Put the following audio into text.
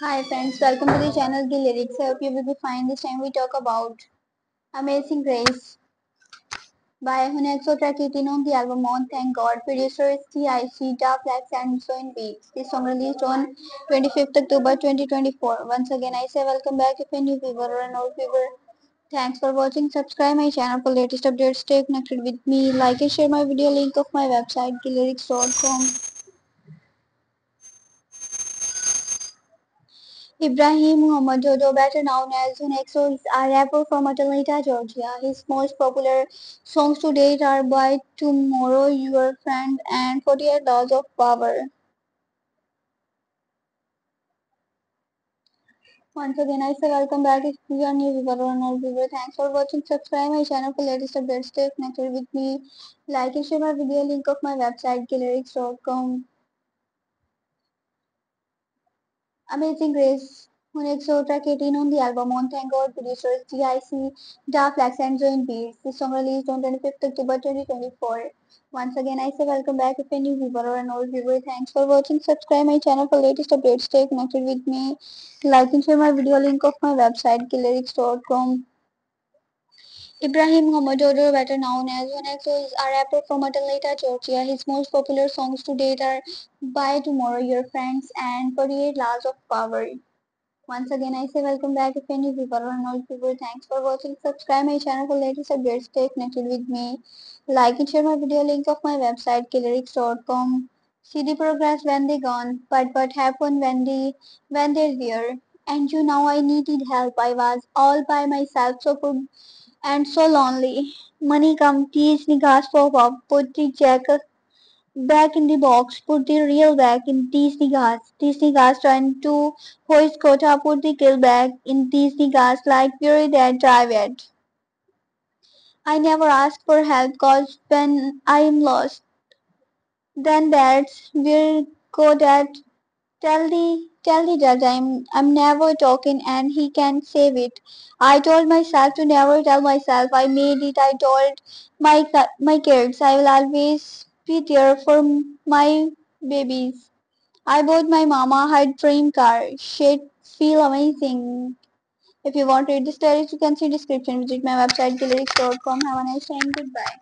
Hi friends, welcome to the channel Gill Lyrics. I hope you will be fine. This time we talk about Amazing Grace by Hunxho, track 18 on the album On Thank God. Producer is CIC, Da Flex and Sonny B. This song released on 25th October 2024. Once again I say welcome back if a new viewer or an old viewer. Thanks for watching. Subscribe my channel for latest updates. Stay connected with me. Like and share my video. Link of my website gilllyrics.com. Ibrahim Muhammad, better known as Hunxho, is a rapper from Atlanta, Georgia. His most popular songs to date are By Tomorrow, Your Friend, and 48 Laws of Power. Once again, I say welcome back if you are new viewer or an old viewer. Thanks for watching. Subscribe my channel for latest updates. Stay connected with me. Like and share my video. Link of my website gilllyrics.com. Amazing Grace, Hunxho, track 18 on the album On Thank God. Producers CIC, Da Flex and Joint Beats. This song released on 25th October 2024. Once again, I say welcome back if a new viewer or an old viewer. Thanks for watching. Subscribe my channel for latest updates. Stay connected with me. Like and share my video. Link of my website gilllyrics.com. Ibrahim Muhammad, better known as Hunxho, is a rapper from Atlanta, Georgia. His most popular songs to date are By Tomorrow, Your Friends, and 48 Laws of Power. Once again, I say welcome back if any people or not people. Thanks for watching. Subscribe my channel for latest updates. Stay connected with me. Like and share my video. Link of my website gilllyrics.com. See the progress when they gone, but what happened when they're there? And you know, I needed help. I was all by myself, so could. And so lonely. Money come, teach niggas for pop. Put the jacket back in the box. Put the real back in these niggas. These niggas trying to hoist quota. Put the kill back in these niggas like we're that drive it. I never ask for help cause when I am lost. Then that's where go that. Tell the judge I'm never talking and he can save it. I told myself to never tell myself I made it. I told my kids I will always be there for my babies. I bought my mama her dream car. Shit, feel amazing. If you want to read this lyrics, you can see description. Visit my website gilllyrics.com. Have a nice time. Goodbye.